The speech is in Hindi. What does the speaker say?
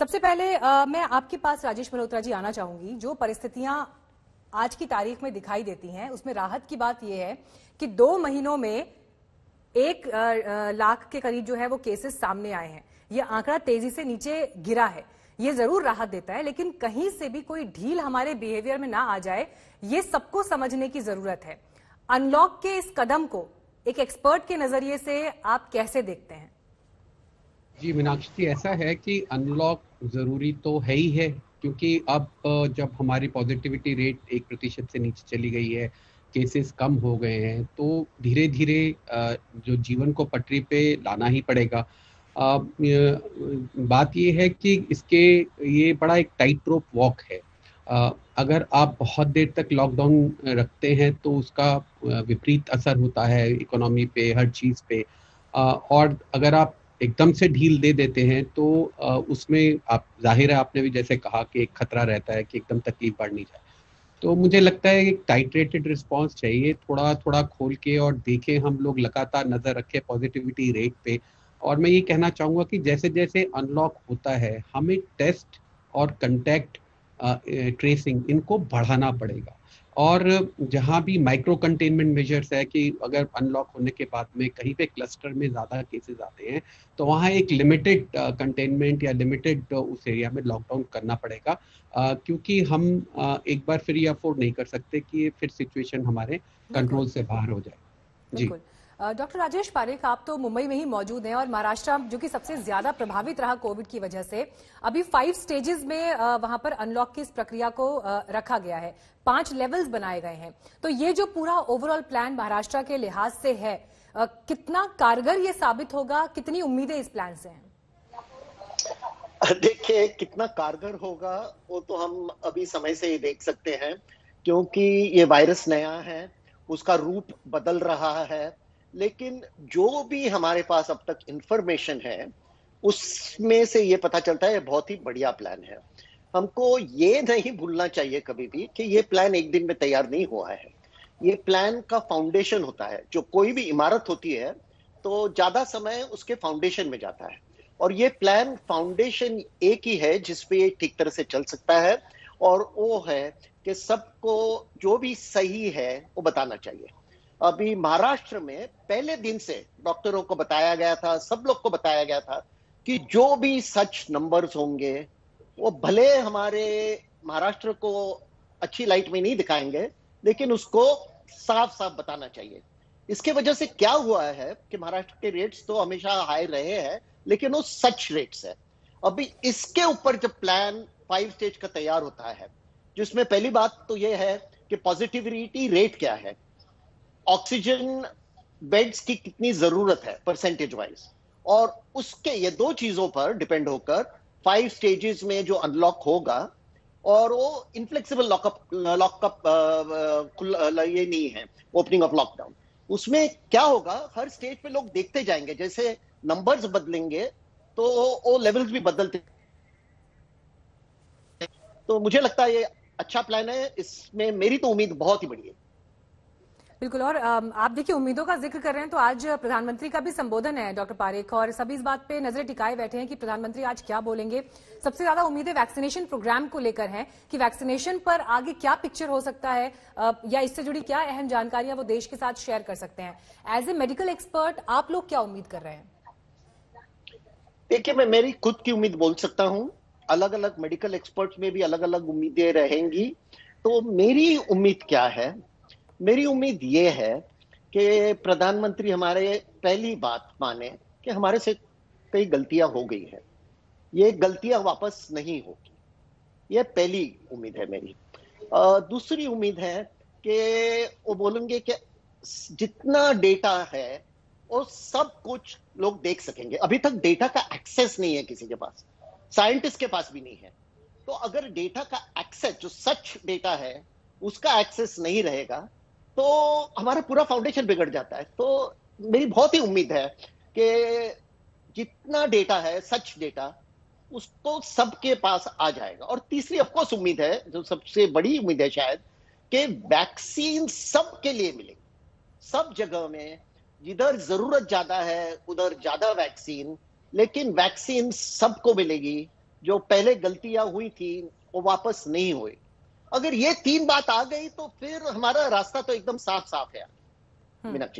सबसे पहले मैं आपके पास राजेश मल्होत्रा जी आना चाहूंगी। जो परिस्थितियां आज की तारीख में दिखाई देती हैं उसमें राहत की बात यह है कि 2 महीनों में 1 लाख के करीब जो है वो केसेस सामने आए हैं। ये आंकड़ा तेजी से नीचे गिरा है, ये जरूर राहत देता है, लेकिन कहीं से भी कोई ढील हमारे बिहेवियर में ना आ जाए, ये सबको समझने की जरूरत है। अनलॉक के इस कदम को एक एक्सपर्ट के नजरिए से आप कैसे देखते हैं? जी मीनाक्षी, ऐसा है कि अनलॉक जरूरी तो है ही है, क्योंकि अब जब हमारी पॉजिटिविटी रेट 1% से नीचे चली गई है, केसेस कम हो गए हैं, तो धीरे धीरे जो जीवन को पटरी पे लाना ही पड़ेगा। बात ये है कि इसके ये बड़ा एक टाइट रोप वॉक है। अगर आप बहुत देर तक लॉकडाउन रखते हैं तो उसका विपरीत असर होता है इकोनॉमी पे, हर चीज़ पे, और अगर आप एकदम से ढील दे देते हैं तो उसमें आप जाहिर है, आपने भी जैसे कहा कि एक खतरा रहता है कि एकदम तकलीफ बढ़नी जाए। तो मुझे लगता है एक टाइट्रेटेड रिस्पॉन्स चाहिए, थोड़ा थोड़ा खोल के और देखें, हम लोग लगातार नज़र रखें पॉजिटिविटी रेट पे। और मैं ये कहना चाहूँगा कि जैसे जैसे अनलॉक होता है हमें टेस्ट और कंटैक्ट ट्रेसिंग इनको बढ़ाना पड़ेगा, और जहाँ भी माइक्रो कंटेनमेंट मेजर्स है कि अगर अनलॉक होने के बाद में कहीं पे क्लस्टर में ज़्यादा केसेस आते हैं तो वहाँ एक लिमिटेड कंटेनमेंट या लिमिटेड उस एरिया में लॉकडाउन करना पड़ेगा, क्योंकि हम एक बार फिर ये अफोर्ड नहीं कर सकते कि फिर सिचुएशन हमारे कंट्रोल से बाहर हो जाए। जी डॉक्टर राजेश पारेख, आप तो मुंबई में ही मौजूद हैं और महाराष्ट्र जो कि सबसे ज्यादा प्रभावित रहा कोविड की वजह से, अभी 5 स्टेजेस में वहां पर अनलॉक की इस प्रक्रिया को रखा गया है, 5 लेवल्स बनाए गए हैं। तो ये जो पूरा ओवरऑल प्लान महाराष्ट्र के लिहाज से है, कितना कारगर ये साबित होगा, कितनी उम्मीदें इस प्लान से हैं? देखिए, कितना कारगर होगा वो तो हम अभी समय से ही देख सकते हैं, क्योंकि ये वायरस नया है, उसका रूप बदल रहा है, लेकिन जो भी हमारे पास अब तक इंफॉर्मेशन है उसमें से ये पता चलता है बहुत ही बढ़िया प्लान है। हमको ये नहीं भूलना चाहिए कभी भी कि ये प्लान एक दिन में तैयार नहीं हुआ है। ये प्लान का फाउंडेशन होता है, जो कोई भी इमारत होती है तो ज्यादा समय उसके फाउंडेशन में जाता है, और ये प्लान फाउंडेशन एक ही है जिसपे ये ठीक तरह से चल सकता है, और वो है कि सबको जो भी सही है वो बताना चाहिए। अभी महाराष्ट्र में पहले दिन से डॉक्टरों को बताया गया था, सब लोग को बताया गया था कि जो भी सच नंबर्स होंगे वो भले हमारे महाराष्ट्र को अच्छी लाइट में नहीं दिखाएंगे, लेकिन उसको साफ साफ बताना चाहिए। इसके वजह से क्या हुआ है कि महाराष्ट्र के रेट्स तो हमेशा हाई रहे हैं, लेकिन वो सच रेट्स है। अभी इसके ऊपर जब प्लान 5 स्टेज का तैयार होता है, जिसमें पहली बात तो ये है कि पॉजिटिविटी रेट क्या है, ऑक्सीजन बेड्स की कितनी जरूरत है परसेंटेज वाइज, और उसके ये 2 चीजों पर डिपेंड होकर 5 स्टेजेस में जो अनलॉक होगा, और वो इनफ्लेक्सिबल लॉकअप ये नहीं है ओपनिंग ऑफ लॉकडाउन। उसमें क्या होगा, हर स्टेज पे लोग देखते जाएंगे, जैसे नंबर्स बदलेंगे तो वो लेवल्स भी बदलते। तो मुझे लगता है ये अच्छा प्लान है, इसमें मेरी तो उम्मीद बहुत ही बड़ी है। बिल्कुल, और आप देखिए उम्मीदों का जिक्र कर रहे हैं तो आज प्रधानमंत्री का भी संबोधन है डॉक्टर पारेख, और सभी इस बात पे नजरें टिकाए बैठे हैं कि प्रधानमंत्री आज क्या बोलेंगे। सबसे ज्यादा उम्मीदें वैक्सीनेशन प्रोग्राम को लेकर हैं कि वैक्सीनेशन पर आगे क्या पिक्चर हो सकता है, या इससे जुड़ी क्या अहम जानकारियां वो देश के साथ शेयर कर सकते हैं। एज ए मेडिकल एक्सपर्ट आप लोग क्या उम्मीद कर रहे हैं? देखिए, मैं मेरी खुद की उम्मीद बोल सकता हूँ, अलग अलग मेडिकल एक्सपर्ट में भी अलग अलग उम्मीदें रहेंगी। तो मेरी उम्मीद क्या है? मेरी उम्मीद ये है कि प्रधानमंत्री हमारे पहली बात माने कि हमारे से कई गलतियां हो गई है, ये गलतियां वापस नहीं होगी, ये पहली उम्मीद है मेरी। दूसरी उम्मीद है कि वो बोलेंगे कि जितना डेटा है वो सब कुछ लोग देख सकेंगे। अभी तक डेटा का एक्सेस नहीं है किसी के पास, साइंटिस्ट के पास भी नहीं है। तो अगर डेटा का एक्सेस, जो सच डेटा है उसका एक्सेस नहीं रहेगा तो हमारा पूरा फाउंडेशन बिगड़ जाता है। तो मेरी बहुत ही उम्मीद है कि जितना डेटा है सच डेटा उसको सबके पास आ जाएगा। और तीसरी ऑफकोर्स उम्मीद है, जो सबसे बड़ी उम्मीद है शायद, कि वैक्सीन सबके लिए मिलेगी, सब जगह में, जिधर जरूरत ज्यादा है उधर ज्यादा वैक्सीन, लेकिन वैक्सीन सबको मिलेगी, जो पहले गलतियां हुई थी वो वापस नहीं हुई। अगर ये तीन बात आ गई तो फिर हमारा रास्ता तो एकदम साफ साफ है मीनाक्षी।